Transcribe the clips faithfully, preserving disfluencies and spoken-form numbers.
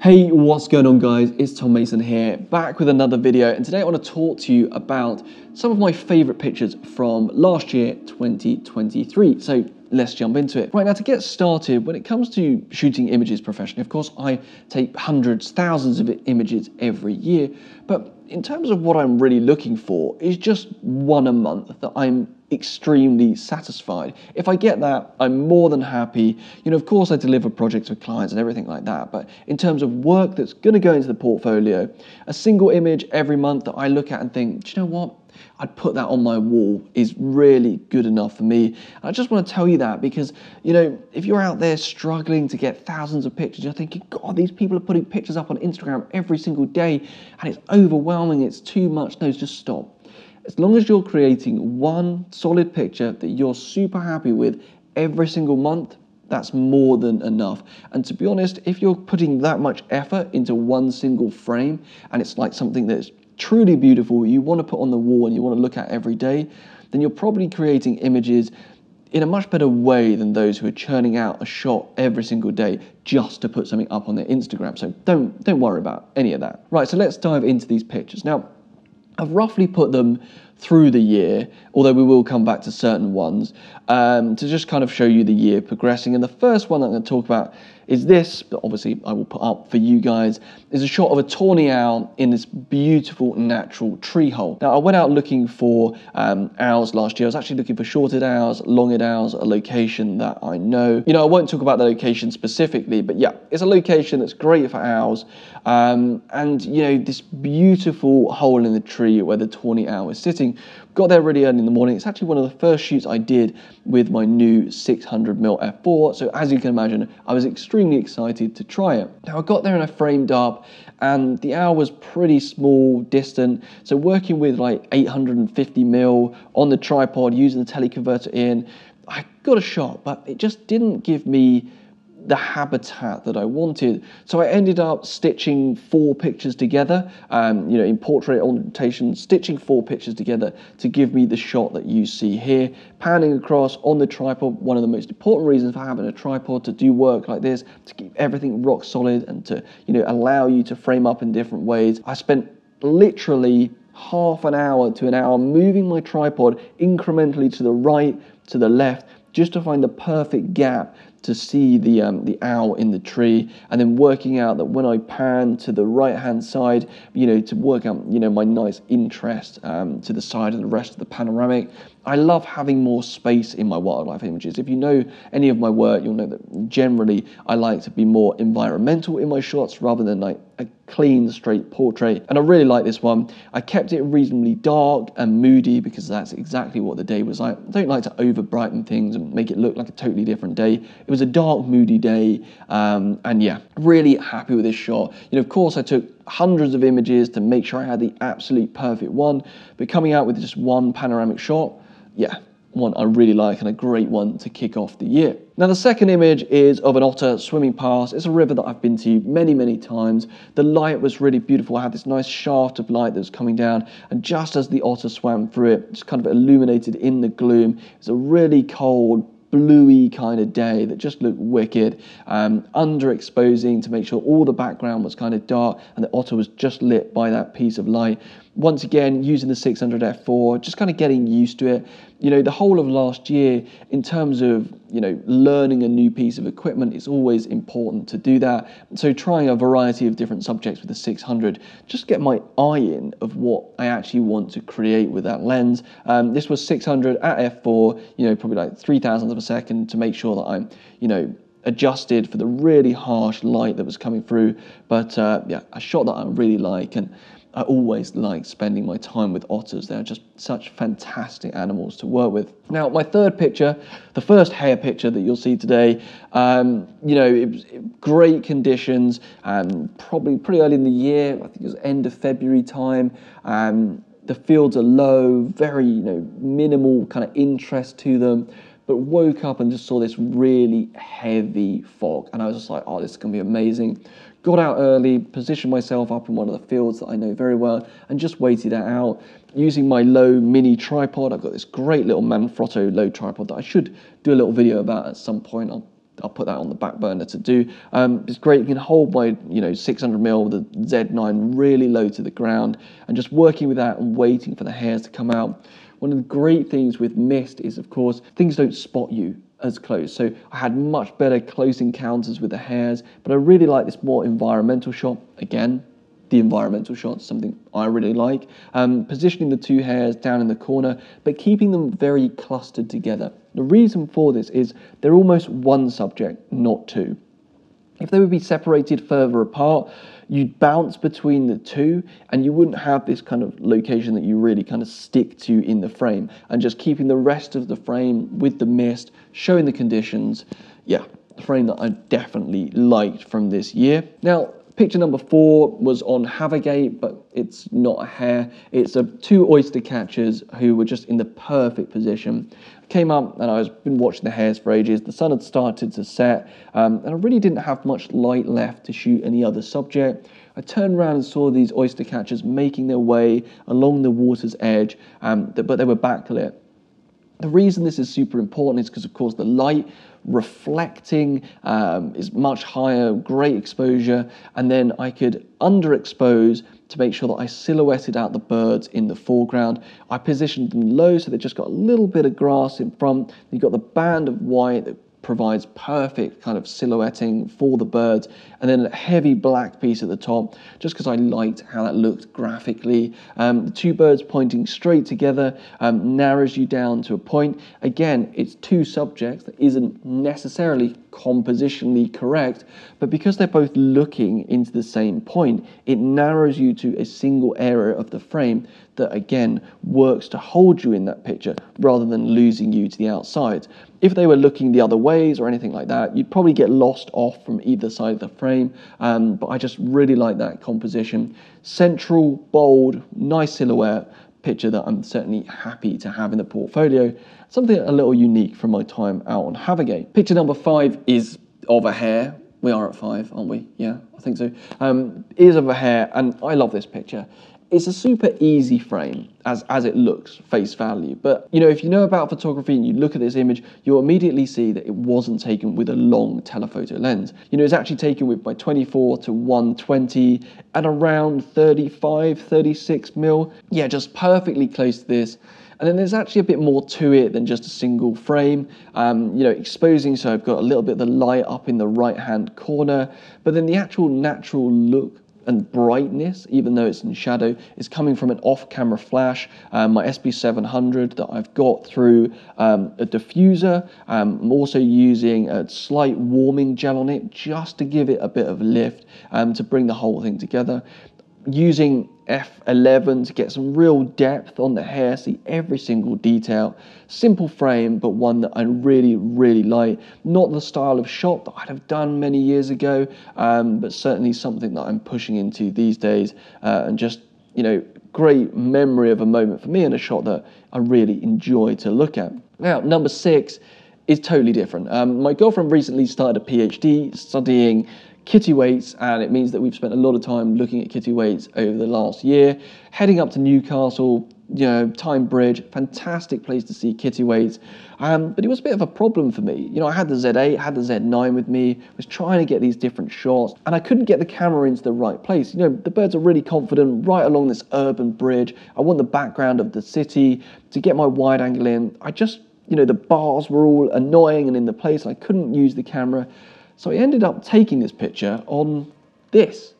Hey, what's going on guys? It's Tom Mason here, back with another video, and today I want to talk to you about some of my favorite pictures from last year, twenty twenty-three. So let's jump into it. Right now, to get started, when it comes to shooting images professionally, of course I take hundreds, thousands of images every year, but in terms of what I'm really looking for is just one a month that I'm extremely satisfied. If I get that, I'm more than happy. You know, of course I deliver projects with clients and everything like that, but in terms of work that's going to go into the portfolio, a single image every month that I look at and think, do you know what? I'd put that on my wall is really good enough for me. And I just want to tell you that because, you know, if you're out there struggling to get thousands of pictures, you're thinking, God, these people are putting pictures up on Instagram every single day and it's overwhelming, it's too much. No, just stop. As long as you're creating one solid picture that you're super happy with every single month, that's more than enough. And to be honest, if you're putting that much effort into one single frame and it's like something that's truly beautiful, you want to put on the wall and you want to look at every day, then you're probably creating images in a much better way than those who are churning out a shot every single day just to put something up on their Instagram. So don't, don't worry about any of that. Right, so let's dive into these pictures. Now, I've roughly put them through the year, although we will come back to certain ones, um, to just kind of show you the year progressing. And the first one that I'm going to talk about is this, but obviously I will put up for you guys, is a shot of a tawny owl in this beautiful natural tree hole. Now, I went out looking for um, owls last year. I was actually looking for short-eared owls, long-eared owls, a location that I know. You know, I won't talk about the location specifically, but yeah, it's a location that's great for owls. Um, and, you know, this beautiful hole in the tree where the tawny owl is sitting. Got there really early in the morning. It's actually one of the first shoots I did with my new six hundred millimeter f four, so as you can imagine, I was extremely excited to try it. Now, I got there and I framed up, and the owl was pretty small, distant, so working with like eight hundred fifty millimeter on the tripod, using the teleconverter in, I got a shot, but it just didn't give me the habitat that I wanted. So I ended up stitching four pictures together, um, you know, in portrait orientation, stitching four pictures together to give me the shot that you see here. Panning across on the tripod, one of the most important reasons for having a tripod to do work like this, to keep everything rock solid and to, you know, allow you to frame up in different ways. I spent literally half an hour to an hour moving my tripod incrementally to the right, to the left, just to find the perfect gap to see the um, the owl in the tree, and then working out that when I pan to the right hand side, you know, to work out, you know, my nice interest um, to the side of the rest of the panoramic. I love having more space in my wildlife images. If you know any of my work, you'll know that generally I like to be more environmental in my shots rather than like a clean, straight portrait. And I really like this one. I kept it reasonably dark and moody because that's exactly what the day was like. I don't like to over brighten things and make it look like a totally different day. It was a dark, moody day. Um, and yeah, really happy with this shot. You know, of course I took hundreds of images to make sure I had the absolute perfect one, but coming out with just one panoramic shot, yeah, one I really like and a great one to kick off the year. Now, the second image is of an otter swimming past. It's a river that I've been to many, many times. The light was really beautiful. I had this nice shaft of light that was coming down, and just as the otter swam through it, just kind of illuminated in the gloom. It's a really cold, bluey kind of day that just looked wicked, um, underexposing to make sure all the background was kind of dark and the otter was just lit by that piece of light. Once again, using the six hundred F four, just kind of getting used to it. You know, the whole of last year, in terms of, you know, learning a new piece of equipment, it's always important to do that. So trying a variety of different subjects with the six hundred, just get my eye in of what I actually want to create with that lens. Um, this was six hundred at F four, you know, probably like three thousandths of a second to make sure that I'm, you know, adjusted for the really harsh light that was coming through. But uh, yeah, a shot that I really like, and I always like spending my time with otters. They're just such fantastic animals to work with. Now, my third picture, the first hare picture that you'll see today, um, you know, it was great conditions, um, probably pretty early in the year. I think it was end of February time. Um, the fields are low, very, you know, minimal kind of interest to them. But woke up and just saw this really heavy fog. And I was just like, oh, this is going to be amazing. Got out early, positioned myself up in one of the fields that I know very well, and just waited it out. Using my low mini tripod, I've got this great little Manfrotto low tripod that I should do a little video about at some point. I'll I'll put that on the back burner to do. Um, it's great, you can hold my you know six hundred mil with the Z nine really low to the ground and just working with that and waiting for the hairs to come out. One of the great things with mist is, of course, things don't spot you as close. So I had much better close encounters with the hares, but I really like this more environmental shot. Again, the environmental shot, something I really like. Um, positioning the two hares down in the corner, but keeping them very clustered together. The reason for this is they're almost one subject, not two. If they would be separated further apart, you'd bounce between the two and you wouldn't have this kind of location that you really kind of stick to in the frame. And just keeping the rest of the frame with the mist, showing the conditions. Yeah, the frame that I definitely liked from this year. Now, picture number four was on Havagate, but it's not a hare. It's a two oyster catchers who were just in the perfect position. I came up and I was been watching the hares for ages. The sun had started to set, um, and I really didn't have much light left to shoot any other subject. I turned around and saw these oyster catchers making their way along the water's edge, um, but they were backlit. The reason this is super important is because, of course, the light reflecting um, is much higher, great exposure, and then I could underexpose to make sure that I silhouetted out the birds in the foreground. I positioned them low so they just got a little bit of grass in front. You've got the band of white that provides perfect kind of silhouetting for the birds, and then a heavy black piece at the top, just because I liked how that looked graphically. Um, the two birds pointing straight together um, narrows you down to a point. Again, it's two subjects that isn't necessarily compositionally correct, but because they're both looking into the same point, it narrows you to a single area of the frame that again works to hold you in that picture rather than losing you to the outside. If they were looking the other ways or anything like that, you'd probably get lost off from either side of the frame, um, but I just really like that composition. Central, bold, nice silhouette, picture that I'm certainly happy to have in the portfolio. Something a little unique from my time out on Havagate. Picture number five is of a hare. We are at five, aren't we? Yeah, I think so. Um, is of a hare, and I love this picture. It's a super easy frame as, as it looks face value. But you know, if you know about photography and you look at this image, you'll immediately see that it wasn't taken with a long telephoto lens. You know, it's actually taken with my twenty-four to one twenty at around thirty-five, thirty-six mil. Yeah, just perfectly close to this. And then there's actually a bit more to it than just a single frame, um, you know, exposing. So I've got a little bit of the light up in the right-hand corner, but then the actual natural look and brightness, even though it's in shadow, is coming from an off-camera flash, um, my S B seven hundred that I've got through um, a diffuser. Um, I'm also using a slight warming gel on it just to give it a bit of lift um, to bring the whole thing together. Using F eleven to get some real depth on the hair, see every single detail. Simple frame, but one that I really, really like. Not the style of shot that I'd have done many years ago, um, but certainly something that I'm pushing into these days, uh, and just, you know, great memory of a moment for me and a shot that I really enjoy to look at. Now, number six is totally different. Um, my girlfriend recently started a PhD studying Kittiwakes, and it means that we've spent a lot of time looking at Kittiwakes over the last year. Heading up to Newcastle, you know, Tyne Bridge, fantastic place to see Kittiwakes, um, but it was a bit of a problem for me. You know, I had the Z eight, had the Z nine with me, was trying to get these different shots, and I couldn't get the camera into the right place. You know, the birds are really confident right along this urban bridge. I want the background of the city to get my wide angle in. I just, you know, the bars were all annoying and in the place, and I couldn't use the camera. So I ended up taking this picture on this,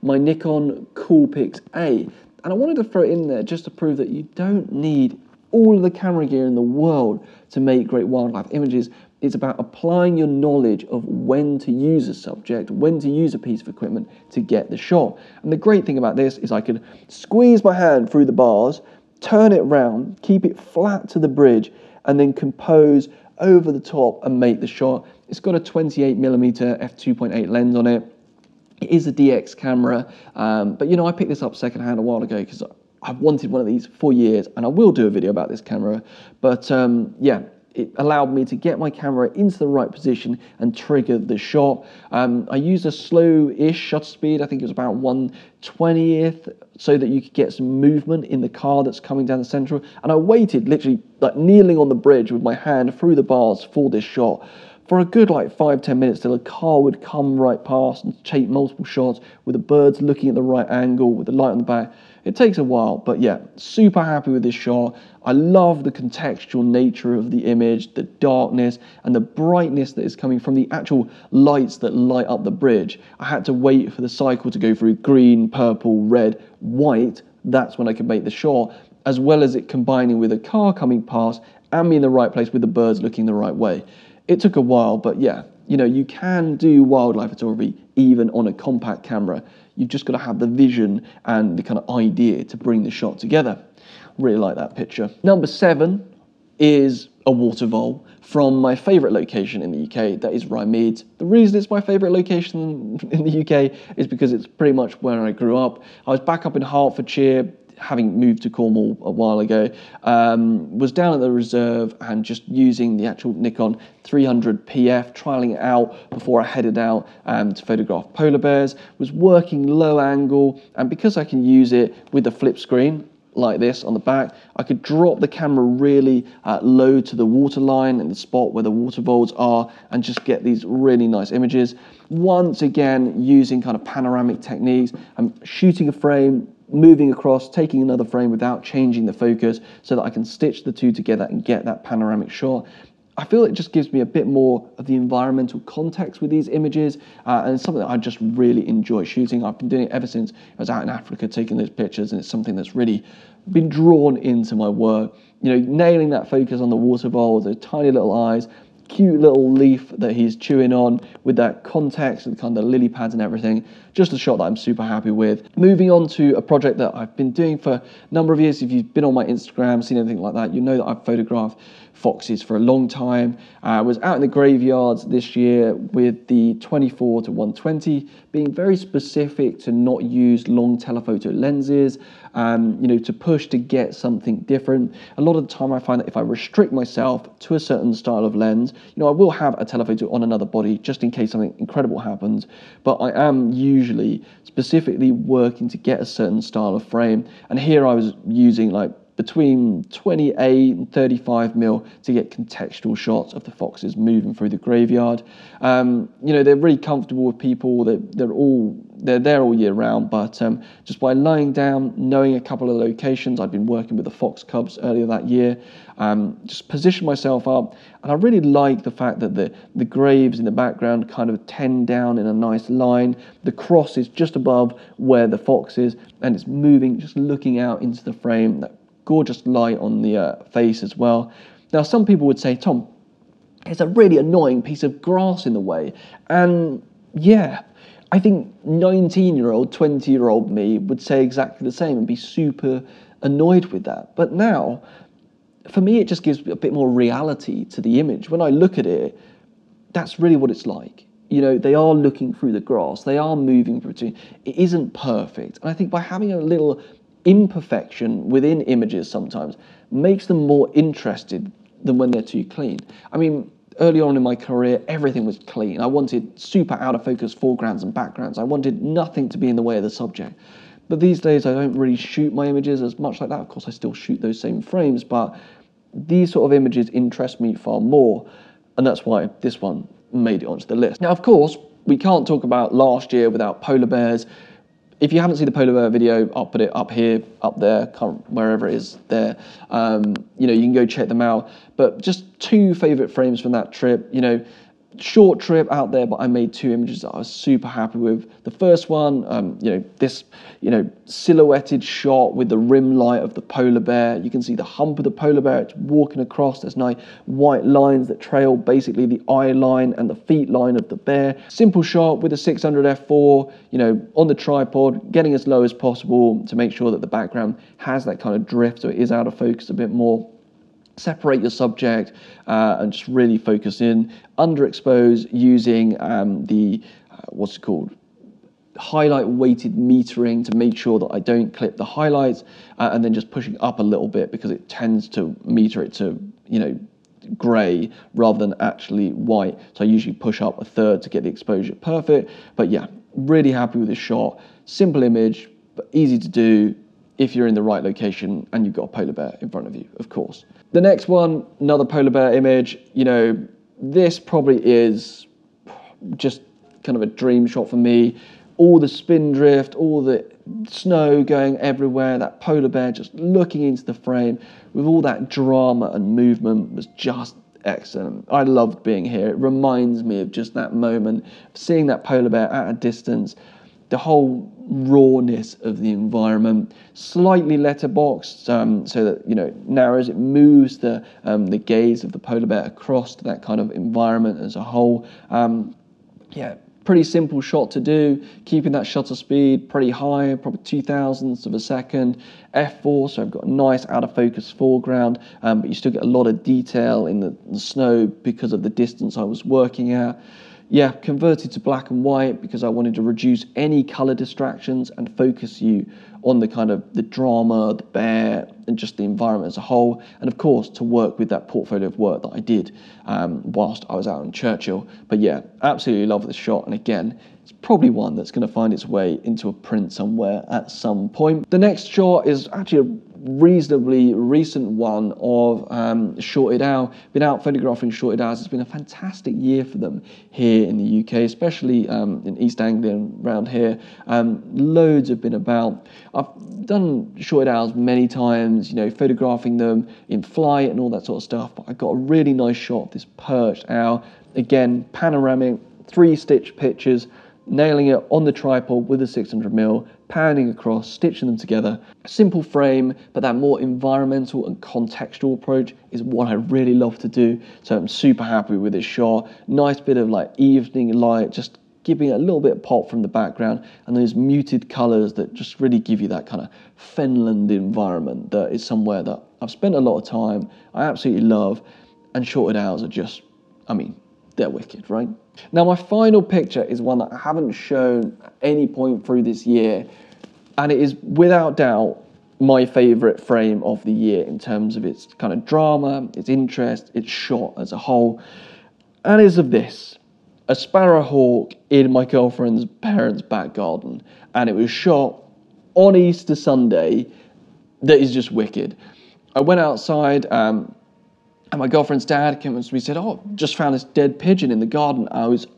my Nikon Coolpix A. And I wanted to throw it in there just to prove that you don't need all of the camera gear in the world to make great wildlife images. It's about applying your knowledge of when to use a subject, when to use a piece of equipment to get the shot. And the great thing about this is I could squeeze my hand through the bars, turn it round, keep it flat to the bridge, and then compose over the top and make the shot. It's got a twenty-eight millimeter f two point eight lens on it. It is a D X camera, um, but you know, I picked this up secondhand a while ago because I've wanted one of these for years, and I will do a video about this camera. But um, yeah, it allowed me to get my camera into the right position and trigger the shot. Um, I used a slow-ish shutter speed, I think it was about one twentieth, so that you could get some movement in the car that's coming down the central. And I waited, literally like kneeling on the bridge with my hand through the bars for this shot. for a good like five to ten minutes till a car would come right past and take multiple shots with the birds looking at the right angle with the light on the back. It takes a while, but yeah, super happy with this shot. I love the contextual nature of the image, the darkness, and the brightness that is coming from the actual lights that light up the bridge. I had to wait for the cycle to go through green, purple, red, white. That's when I could make the shot, as well as it combining with a car coming past and me in the right place with the birds looking the right way. It took a while, but yeah, you know, you can do wildlife photography even on a compact camera. You've just got to have the vision and the kind of idea to bring the shot together. Really like that picture. Number seven is a water vole from my favourite location in the U K, that is Rhymead. The reason it's my favourite location in the U K is because it's pretty much where I grew up. I was back up in Hertfordshire, having moved to Cornwall a while ago, um, was down at the reserve and just using the actual Nikon three hundred P F, trialing it out before I headed out um, to photograph polar bears, was working low angle, and because I can use it with the flip screen like this on the back, I could drop the camera really uh, low to the waterline and the spot where the water voles are and just get these really nice images. Once again, using kind of panoramic techniques, I'm shooting a frame, moving across, taking another frame without changing the focus so that I can stitch the two together and get that panoramic shot. I feel it just gives me a bit more of the environmental context with these images, uh, and it's something that I just really enjoy shooting. I've been doing it ever since I was out in Africa taking those pictures, and it's something that's really been drawn into my work. You know, nailing that focus on the water vole, those tiny little eyes, cute little leaf that he's chewing on with that context and kind of lily pads and everything. Just a shot that I'm super happy with. Moving on to a project that I've been doing for a number of years. If you've been on my Instagram, seen anything like that, you know that I've photographed foxes for a long time. I uh, was out in the graveyards this year with the twenty-four to one twenty, being very specific to not use long telephoto lenses, um, you know, to push to get something different. A lot of the time I find that if I restrict myself to a certain style of lens, you know, I will have a telephoto on another body just in case something incredible happens, but I am usually specifically working to get a certain style of frame. And here I was using like between twenty-eight and thirty-five mil to get contextual shots of the foxes moving through the graveyard. Um, you know, they're really comfortable with people. They're, they're all they're there all year round, but um, just by lying down, knowing a couple of locations, I'd been working with the fox cubs earlier that year, um, just positioned myself up, and I really like the fact that the, the graves in the background kind of tend down in a nice line. The cross is just above where the fox is, and it's moving, just looking out into the frame. That gorgeous light on the uh, face as well. Now, some people would say, Tom, it's a really annoying piece of grass in the way. And yeah, I think nineteen-year-old, twenty-year-old me would say exactly the same and be super annoyed with that. But now, for me, it just gives a bit more reality to the image. When I look at it, that's really what it's like. You know, they are looking through the grass. They are moving through. It isn't perfect. And I think by having a little imperfection within images sometimes makes them more interested than when they're too clean. I mean, early on in my career, everything was clean. I wanted super out of focus foregrounds and backgrounds. I wanted nothing to be in the way of the subject. But these days, I don't really shoot my images as much like that. Of course, I still shoot those same frames, but these sort of images interest me far more. And that's why this one made it onto the list. Now, of course, we can't talk about last year without polar bears. If you haven't seen the polar bear video, I'll put it up here, up there, can't, wherever it is there. Um, you know, you can go check them out. But just two favourite frames from that trip. You know, short trip out there, but I made two images that I was super happy with. The first one, um, you know, this, you know, silhouetted shot with the rim light of the polar bear. You can see the hump of the polar bear. It's walking across. There's nice white lines that trail basically the eye line and the feet line of the bear. Simple shot with a six hundred F four, you know, on the tripod, getting as low as possible to make sure that the background has that kind of drift, so it is out of focus a bit more. Separate your subject uh, and just really focus in. Underexpose using um, the, uh, what's it called? highlight weighted metering to make sure that I don't clip the highlights, uh, and then just pushing up a little bit because it tends to meter it to, you know, grey rather than actually white. So I usually push up a third to get the exposure perfect. But yeah, really happy with this shot. Simple image, but easy to do if you're in the right location and you've got a polar bear in front of you, of course. The next one, another polar bear image. You know, this probably is just kind of a dream shot for me. All the spindrift, all the snow going everywhere, that polar bear just looking into the frame with all that drama and movement was just excellent. I loved being here. It reminds me of just that moment, seeing that polar bear at a distance, the whole rawness of the environment, slightly letterboxed um, so that, you know, it narrows, it moves the, um, the gaze of the polar bear across to that kind of environment as a whole. Um, yeah, pretty simple shot to do, keeping that shutter speed pretty high, probably two thousandths of a second, F four, so I've got a nice out of focus foreground, um, but you still get a lot of detail in the, the snow because of the distance I was working at. Yeah, converted to black and white because I wanted to reduce any color distractions and focus you on the kind of the drama, the bear, and just the environment as a whole. And of course, to work with that portfolio of work that I did um, whilst I was out in Churchill. But yeah, absolutely love this shot. And again, it's probably one that's going to find its way into a print somewhere at some point. The next shot is actually a reasonably recent one of um, Short-eared Owl. Been out photographing Short-eared Owls. It's been a fantastic year for them here in the U K, especially um, in East Anglia and around here. Um, loads have been about. I've done Short-eared Owls many times, you know, photographing them in flight and all that sort of stuff, but I got a really nice shot of this perched owl. Again, panoramic, three-stitch pictures, nailing it on the tripod with a six hundred mil, panning across, stitching them together. A simple frame, but that more environmental and contextual approach is what I really love to do. So I'm super happy with this shot. Nice bit of like evening light, just giving it a little bit of pop from the background, and those muted colors that just really give you that kind of Fenland environment that is somewhere that I've spent a lot of time, I absolutely love, and Short-eared Owls are just, I mean, they're wicked, right? Now, my final picture is one that I haven't shown at any point through this year, and it is without doubt my favorite frame of the year in terms of its kind of drama, its interest, its shot as a whole, and is of this, a sparrowhawk in my girlfriend's parents' back garden, and it was shot on Easter Sunday. That is just wicked. I went outside, um, and my girlfriend's dad came up to me and said, "Oh, just found this dead pigeon in the garden." I was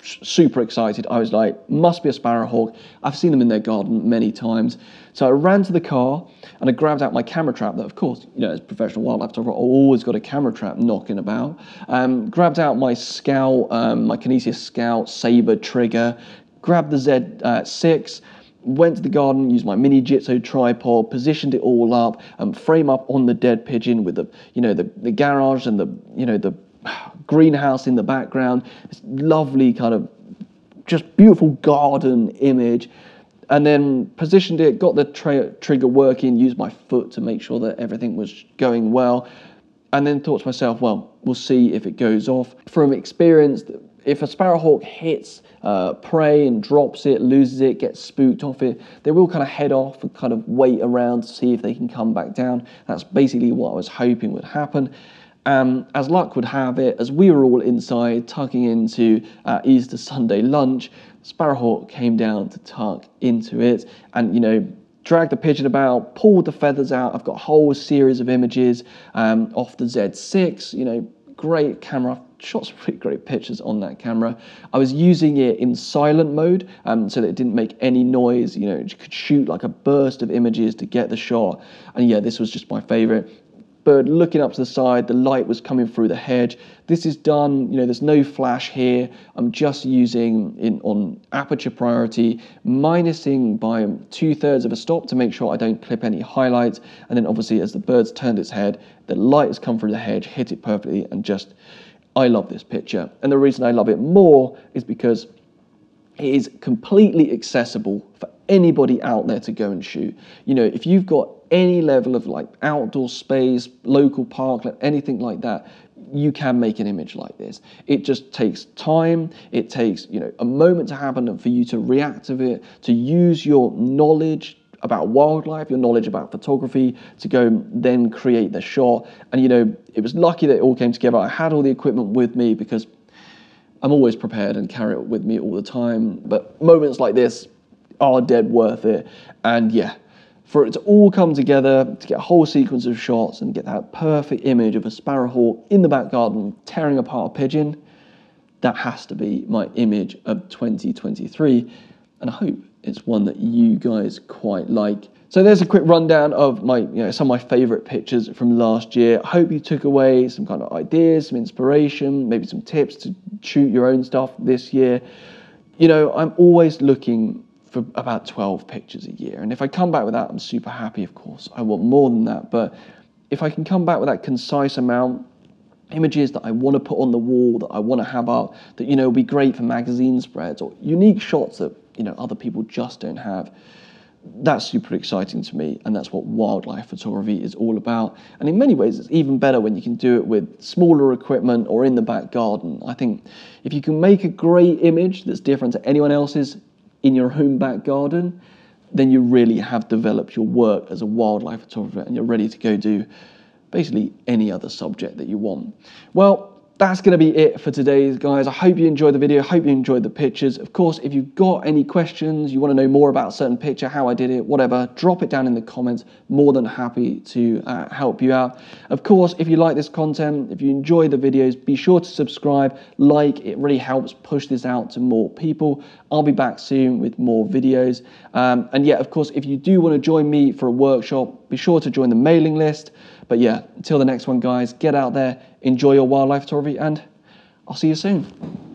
super excited. I was like, must be a sparrowhawk. I've seen them in their garden many times. So I ran to the car and I grabbed out my camera trap that, of course, you know, as a professional wildlife photographer, I've always got a camera trap knocking about. Um, grabbed out my Scout, um, my Kinesia Scout Sabre trigger, grabbed the Z six, went to the garden, used my mini Gitzo tripod, positioned it all up, and frame up on the dead pigeon with the, you know, the, the garage and the, you know, the greenhouse in the background. This lovely kind of just beautiful garden image. And then positioned it, got the tra trigger working, used my foot to make sure that everything was going well. And then thought to myself, well, we'll see if it goes off. From experience, if a sparrowhawk hits uh, prey and drops it, loses it, gets spooked off it, they will kind of head off and kind of wait around to see if they can come back down. That's basically what I was hoping would happen. Um, as luck would have it, as we were all inside tucking into uh, Easter Sunday lunch, sparrowhawk came down to tuck into it and, you know, dragged the pigeon about, pulled the feathers out. I've got a whole series of images um, off the Z six, you know, great camera. Shot some pretty great pictures on that camera. I was using it in silent mode um, so that it didn't make any noise. You know, it could shoot like a burst of images to get the shot. And yeah, this was just my favorite. Bird looking up to the side, the light was coming through the hedge. This is done, you know, there's no flash here. I'm just using in on aperture priority, minusing by two thirds of a stop to make sure I don't clip any highlights. And then obviously as the bird's turned its head, the light has come through the hedge, hit it perfectly, and just, I love this picture. And the reason I love it more is because it is completely accessible for anybody out there to go and shoot. You know, if you've got any level of like outdoor space, local park, anything like that, you can make an image like this. It just takes time. It takes, you know, a moment to happen and for you to react to it, to use your knowledge about wildlife, your knowledge about photography, to go then create the shot. And, you know, it was lucky that it all came together. I had all the equipment with me because I'm always prepared and carry it with me all the time. But moments like this are dead worth it. And yeah, for it to all come together to get a whole sequence of shots and get that perfect image of a sparrowhawk in the back garden tearing apart a pigeon, that has to be my image of twenty twenty-three, and I hope it's one that you guys quite like. So there's a quick rundown of my, you know, some of my favourite pictures from last year. I hope you took away some kind of ideas, some inspiration, maybe some tips to shoot your own stuff this year. You know, I'm always looking for about twelve pictures a year, and if I come back with that, I'm super happy, of course. I want more than that, but if I can come back with that concise amount, images that I want to put on the wall, that I want to have up, that, you know, will be great for magazine spreads or unique shots that, you know, other people just don't have. That's super exciting to me, and that's what wildlife photography is all about. And in many ways, it's even better when you can do it with smaller equipment or in the back garden. I think if you can make a great image that's different to anyone else's in your own back garden, then you really have developed your work as a wildlife photographer, and you're ready to go do basically any other subject that you want. Well, that's going to be it for today, guys. I hope you enjoyed the video. I hope you enjoyed the pictures. Of course, if you've got any questions, you want to know more about a certain picture, how I did it, whatever, drop it down in the comments. More than happy to uh, help you out. Of course, if you like this content, if you enjoy the videos, be sure to subscribe, like. It really helps push this out to more people. I'll be back soon with more videos. Um, and yeah, of course, if you do want to join me for a workshop, be sure to join the mailing list. But yeah, until the next one, guys, get out there, enjoy your wildlife photography, and I'll see you soon.